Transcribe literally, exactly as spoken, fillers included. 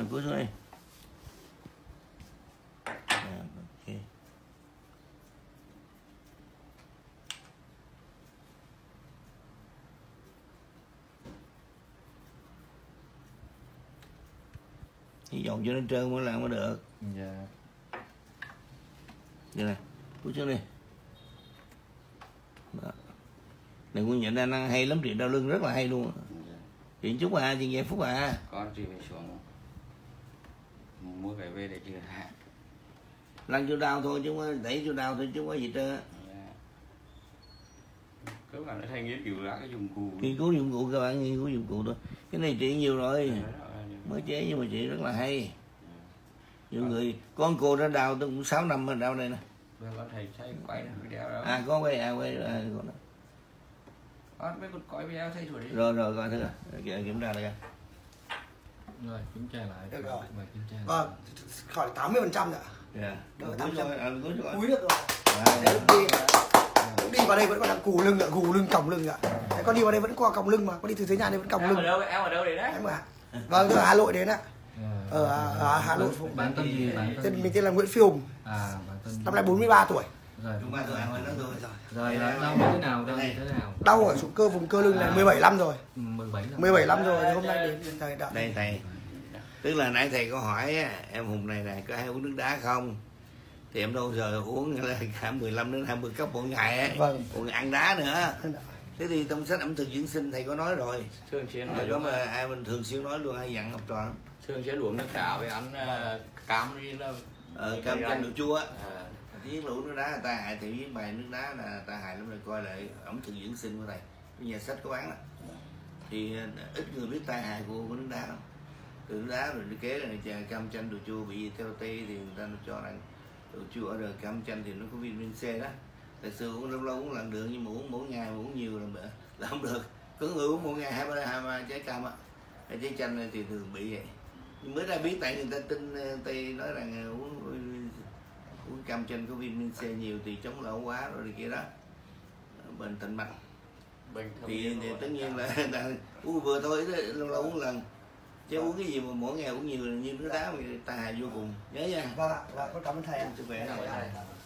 Rồi vỗ xuống đây. Rồi, ok. Hy vọng cho nó trơn mới làm mới được. Dạ. Đây này, vỗ xuống đây. Đó. Này Nguyên Nhịn anh hay lắm, chuyện đau lưng rất là hay luôn. Chuyện chúc à, chuyện giây phút à. Con chỉ phải xuống. Mua phải về để chưa hạ. Lăn chỗ đau thôi chứ không, đẩy chỗ đau thôi chứ không có gì trơn á. Các bạn đã thay nghiên cứu lại cái dụng cụ. Nghiên cứu dụng cụ, các bạn nghiên cứu dụng cụ thôi. Cái này chị nhiều rồi. Mới chế nhưng mà chị rất là hay. Nhiều người, con cô đã đau tôi cũng sáu năm mà đau đây nè. Con thầy say quay là video đó. À con quay, à quay, à con đó. Mấy con cõi video thay thủi đi. Rồi rồi coi thử kiểm tra lại. Rồi kiểm tra lại. Được rồi. Mà kiểm tra. Vâng, khỏi tám mươi phần trăm nữa. Dạ. Được tám mươi phần trăm. Cúi được rồi. Đấy, đi. Đi vào đây vẫn còn đang cù lưng ạ, gù lưng, còng lưng ạ. Con đi vào đây vẫn qua còng lưng mà, con đi từ dưới nhà đây vẫn còng lưng. Ở đâu? Em ở đâu đấy đấy? Em ạ. Vâng, từ Hà Nội đến ạ. Ở Hà Nội. Bạn tên gì? Tên mình tên là Nguyễn Phi Hùng. À, năm nay bốn mươi ba tuổi. Rồi, chúng ta rồi, rồi, rồi, rồi. Rồi, đau như thế nào, đau như thế nào? Đau ở chỗ cơ vùng cơ lưng này mười bảy năm rồi. mười bảy năm rồi, hôm nay đến thầy đã. Đây thầy. Tức là nãy thầy có hỏi em Hùng này này có hay uống nước đá không? Thì em đâu giờ uống cả mười lăm đến hai mươi cốc mỗi ngày ấy. Vâng. Còn ăn đá nữa. Thế thì trong sách ẩm thực dưỡng sinh thầy có nói rồi. Thường xuyên nói đó mà ai mình thường xuyên nói luôn, hay dặn học trò. Thường xuyên uống nước cà với ăn cam đi là cam canh đồ chua. Tiếng lũ nước đá ta hại, thì viết bài nước đá là ta hại lắm rồi, coi lại ẩm thực dưỡng sinh của thầy, nhà sách có bán đó. Thì ít người biết tai hại của, của nước đá đâu. Từ nước đá rồi kế là cam chanh đồ chua, bị theo tây thì người ta cho rằng đồ chua rồi cam chanh thì nó có vitamin C đó. Tại xưa uống lâu lâu uống lần được nhưng mà uống mỗi ngày uống nhiều là, là không được. Có người uống mỗi ngày hai ba hai ba trái cam á, trái chanh này thì thường bị vậy. Nhưng mới ra biết tại người ta tin tây nói rằng uống uống cam chanh có vitamin C nhiều thì chống lão hóa rồi kia đó, bệnh tịnh mạch thì, thì tất nhiên là uống vừa thôi, lâu lâu uống lần chứ uống cái gì mà mỗi ngày uống nhiều như nước đá thì tai hại vô cùng, nhớ nha. Vâng ạ, vâng, có cảm ơn thầy, sức khỏe.